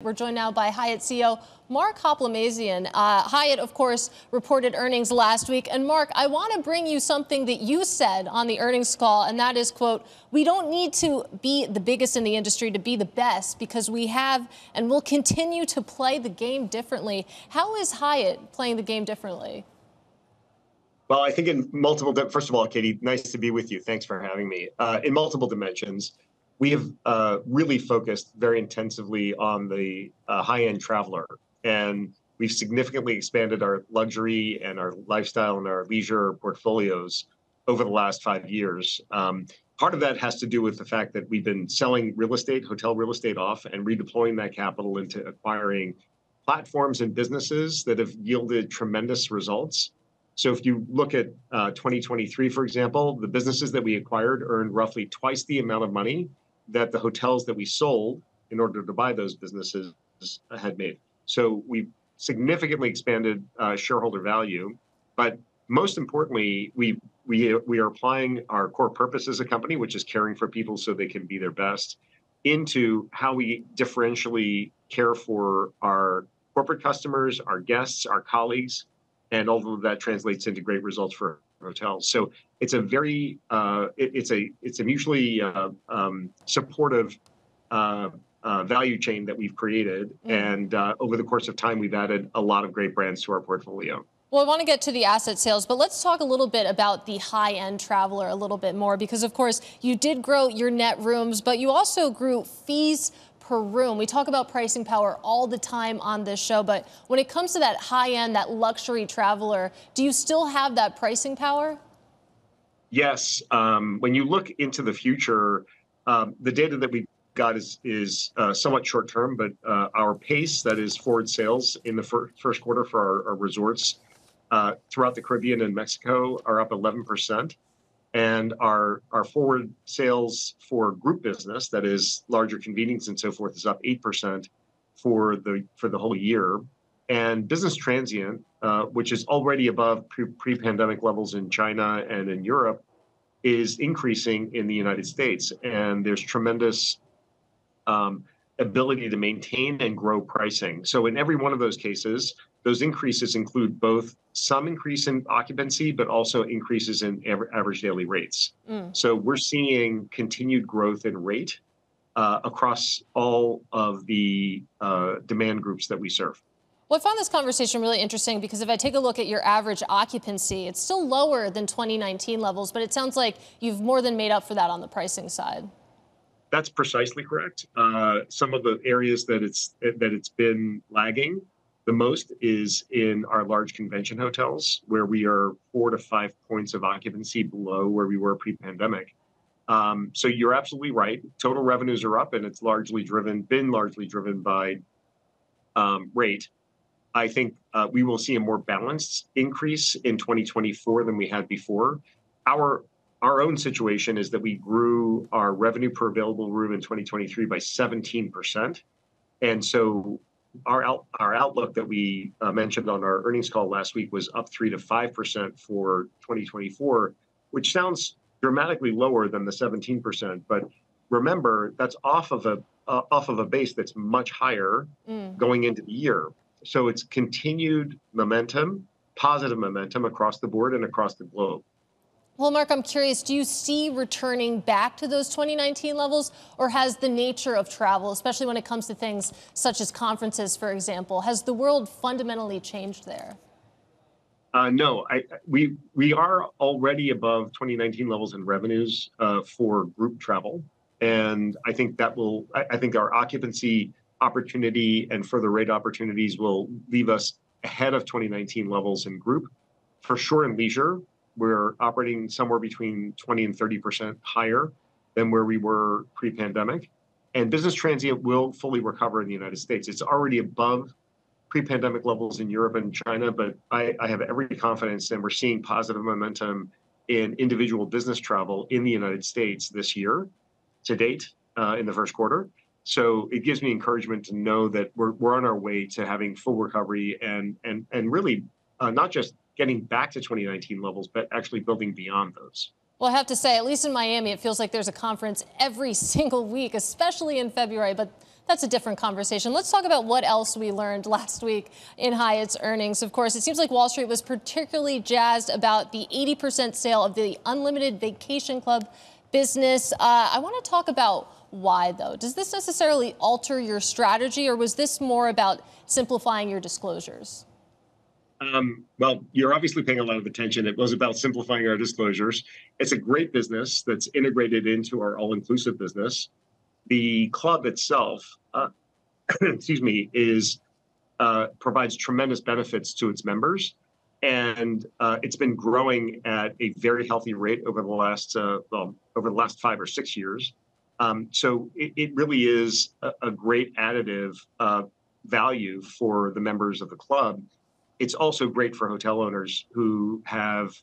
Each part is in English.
We're joined now by Hyatt CEO Mark Hoplamazian. Hyatt, of course, reported earnings last week. And Mark, I want to bring you something that you said on the earnings call, and that is, quote, we don't need to be the biggest in the industry to be the best because we have and will continue to play the game differently. How is Hyatt playing the game differently? Well, I think in multiple, first of all, Katie, nice to be with you. Thanks for having me. In multiple dimensions, we have really focused very intensively on the high-end traveler, and we've significantly expanded our luxury and our lifestyle and our leisure portfolios over the last 5 years. Part of that has to do with the fact that we've been selling real estate, hotel real estate off, and redeploying that capital into acquiring platforms and businesses that have yielded tremendous results. So if you look at 2023, for example, the businesses that we acquired earned roughly twice the amount of money that the hotels that we sold in order to buy those businesses had made. So we significantly expanded shareholder value, but most importantly, we are applying our core purpose as a company, which is caring for people so they can be their best, into how we differentially care for our corporate customers, our guests, our colleagues, and all of that translates into great results for hotels. So it's a very it's a mutually supportive value chain that we've created, and over the course of time we've added a lot of great brands to our portfolio. Well, I want to get to the asset sales, but let's talk a little bit about the high-end traveler a little bit more, because of course you did grow your net rooms, but you also grew fees per room. We talk about pricing power all the time on this show, but when it comes to that high-end, that luxury traveler, do you still have that pricing power? Yes. When you look into the future, the data that we got is somewhat short-term, but our pace, that is forward sales in the first quarter for our resorts throughout the Caribbean and Mexico, are up 11%. And our forward sales for group business, that is larger convenings and so forth, is up 8% for the whole year. And business transient, which is already above pre-pandemic levels in China and in Europe, is increasing in the United States. And there's tremendous ability to maintain and grow pricing. So in every one of those cases, those increases include both some increase in occupancy, but also increases in average daily rates. So we're seeing continued growth in rate across all of the demand groups that we serve. Well, I found this conversation really interesting because if I take a look at your average occupancy, it's still lower than 2019 levels, but it sounds like you've more than made up for that on the pricing side. That's precisely correct. Some of the areas that it's been lagging the most is in our large convention hotels, where we are 4 to 5 points of occupancy below where we were pre-pandemic. So you're absolutely right. Total revenues are up, and it's been largely driven by rate. I think we will see a more balanced increase in 2024 than we had before. Our own situation is that we grew our revenue per available room in 2023 by 17%, and so our outlook that we mentioned on our earnings call last week was up 3 to 5% for 2024, which sounds dramatically lower than the 17%. But remember, that's off of a base that's much higher going into the year. So it's continued momentum, positive momentum across the board and across the globe. Well, Mark, I'm curious, do you see returning back to those 2019 levels, or has the nature of travel, especially when it comes to things such as conferences, for example, has the world fundamentally changed there? No, we are already above 2019 levels in revenues for group travel. And I think that will, I think our occupancy opportunity and further rate opportunities will leave us ahead of 2019 levels in group. For sure in leisure, we're operating somewhere between 20 and 30% higher than where we were pre-pandemic. And business transient will fully recover in the United States. It's already above pre-pandemic levels in Europe and China, but I have every confidence, and we're seeing positive momentum in individual business travel in the United States this year, to date, in the first quarter. So it gives me encouragement to know that we're on our way to having full recovery and really not just getting back to 2019 levels, but actually building beyond those. Well, I have to say, at least in Miami, it feels like there's a conference every single week, especially in February, but that's a different conversation. Let's talk about what else we learned last week in Hyatt's earnings. Of course, it seems like Wall Street was particularly jazzed about the 80% sale of the Unlimited Vacation Club business. I want to talk about why, though. Does this necessarily alter your strategy, or was this more about simplifying your disclosures? Well, you're obviously paying a lot of attention. It was about simplifying our disclosures. It's a great business that's integrated into our all-inclusive business. The club itself, excuse me, is provides tremendous benefits to its members, and it's been growing at a very healthy rate over the last over the last 5 or 6 years. So it really is a great additive value for the members of the club. It's also great for hotel owners who have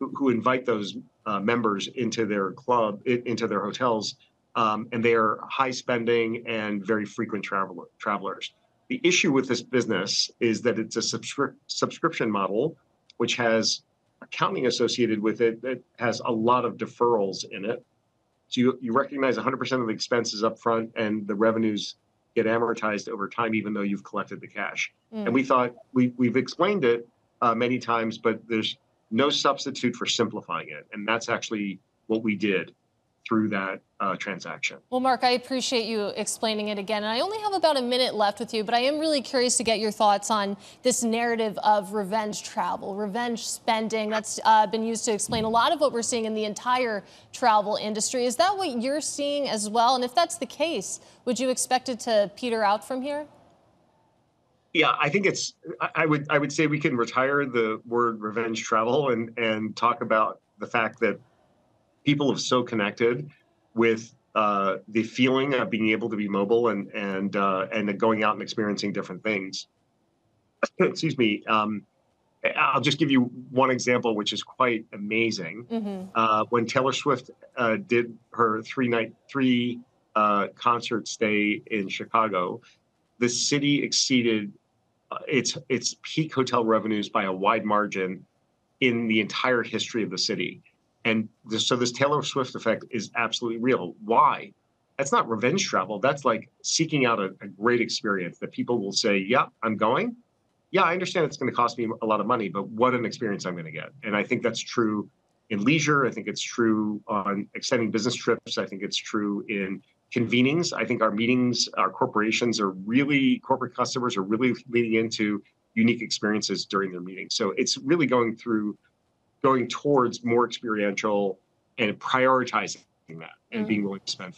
who invite those members into their club, into their hotels, and they are high spending and very frequent travelers. The issue with this business is that it's a subscription model, which has accounting associated with it that has a lot of deferrals in it. So you recognize 100% of the expenses up front, and the revenues get amortized over time, even though you've collected the cash. Mm. And we thought we've explained it many times, but there's no substitute for simplifying it. And that's actually what we did through that transaction. Well, Mark, I appreciate you explaining it again. And I only have about a minute left with you, but I am really curious to get your thoughts on this narrative of revenge travel, revenge spending. That's been used to explain a lot of what we're seeing in the entire travel industry. Is that what you're seeing as well? And if that's the case, would you expect it to peter out from here? Yeah, I think it's, I would say we can retire the word revenge travel and talk about the fact that people have so connected with the feeling of being able to be mobile and going out and experiencing different things. Excuse me. I'll just give you one example, which is quite amazing. Mm-hmm. When Taylor Swift did her three-night concert stay in Chicago, the city exceeded its peak hotel revenues by a wide margin in the entire history of the city. And so this Taylor Swift effect is absolutely real. Why? That's not revenge travel. That's like seeking out a great experience that people will say, yeah, I'm going. Yeah, I understand it's going to cost me a lot of money, but what an experience I'm going to get. And I think that's true in leisure. I think it's true on extending business trips. I think it's true in convenings. I think our meetings, our corporations are really, corporate customers are really leaning into unique experiences during their meetings. So it's really going towards more experiential and prioritizing that and being willing to spend.